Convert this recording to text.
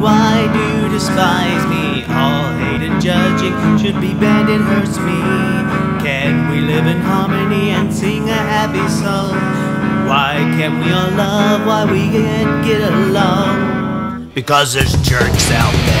why do you despise me? All hate and judging should be banned, it hurts me. Can we live in harmony and sing a happy song? Why can't we all love? Why we can't get along? Because there's jerks out there.